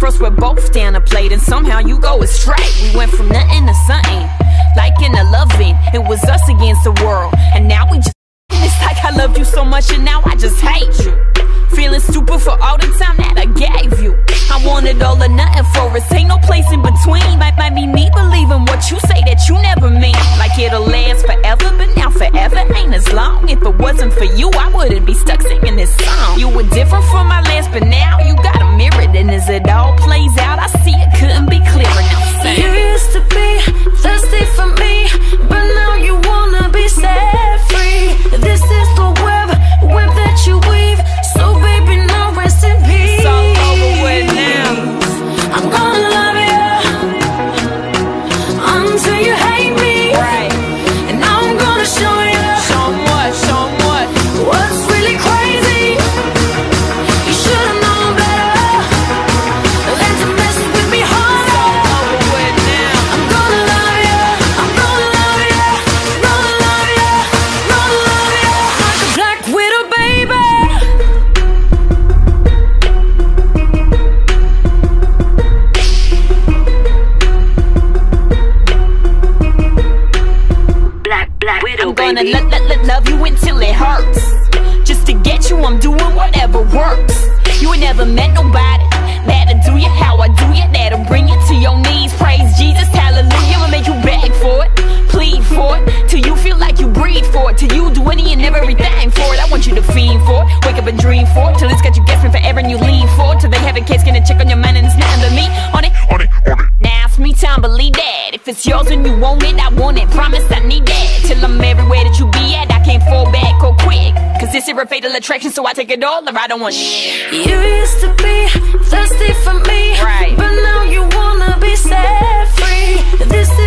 First we're both down a plate and somehow you go astray. We went from nothing to something, liking to loving. It was us against the world, and now we just, it's like I loved you so much and now I just hate you. Feeling stupid for all the time that I gave you. I wanted all or nothing for us, ain't no place in between. Might be me believing what you say that you never mean. Like it'll last forever, but now forever ain't as long. If it wasn't for you, I wouldn't be stuck singing this song. You were different from my last, but now you got a mirror. And as it all plays out, I see it couldn't be clearer. Now say, you used to be thirsty for me, but now you wanna be set free. This is the web that you weave. So baby, now rest in peace. It's all over with now. I'm gonna love you until you hate me, right? And now I'm gonna show you. Show 'em what? Show 'em what? What's really crazy? You should've known better. Love you until it hurts. Just to get you, I'm doing whatever works. You ain't never met nobody that'll do you how I do you, that'll bring you to your knees. Praise Jesus, hallelujah. I'll make you beg for it, plead for it, till you feel like you breathe for it, till you do any and everything for it. I want you to fiend for it, wake up and dream for it, till it's got you guessing forever and you lean for it, till they have a case, gonna check on your mind and it's nothing to me. On it, on it, on it. Now it's me time, believe that. If it's yours and you want it, I want it, promise I need that. Till I'm everywhere that you be at, I can't fall back or quick, cause this is a fatal attraction, so I take it all or I don't want shit. You used to be thirsty for me, right? But now you wanna be set free. This is